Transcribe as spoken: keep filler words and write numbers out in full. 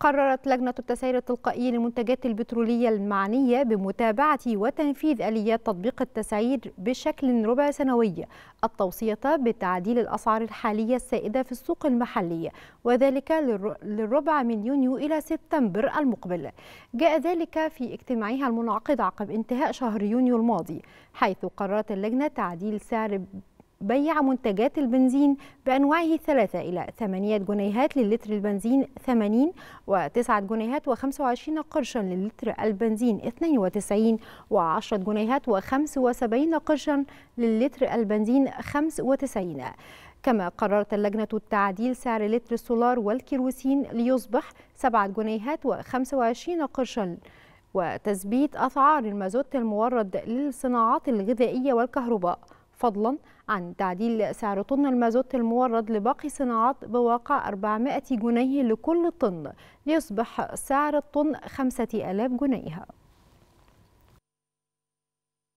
قررت لجنة التسعير التلقائي للمنتجات البترولية المعنية بمتابعة وتنفيذ آليات تطبيق التسعير بشكل ربع سنوي التوصية بتعديل الأسعار الحالية السائدة في السوق المحلي، وذلك للربع من يونيو إلى سبتمبر المقبل. جاء ذلك في اجتماعها المنعقد عقب انتهاء شهر يونيو الماضي، حيث قررت اللجنة تعديل سعر بيع منتجات البنزين بأنواعه الثلاثة إلى ثمانية جنيهات للتر البنزين ثمانين، وتسعة جنيهات وخمسة وعشرين قرشا للتر البنزين اثنين وتسعين، وعشرة جنيهات وخمسة وسبعين قرشا للتر البنزين خمسة وتسعين. كما قررت اللجنة تعديل سعر لتر السولار والكيروسين ليصبح سبعة جنيهات وخمسة وعشرين قرشا، وتثبيت أسعار المازوت المورد للصناعات الغذائية والكهرباء، فضلا عن تعديل سعر طن المازوت المورد لباقي صناعات بواقع أربعمائة جنيه لكل طن ليصبح سعر الطن خمسة آلاف جنيه.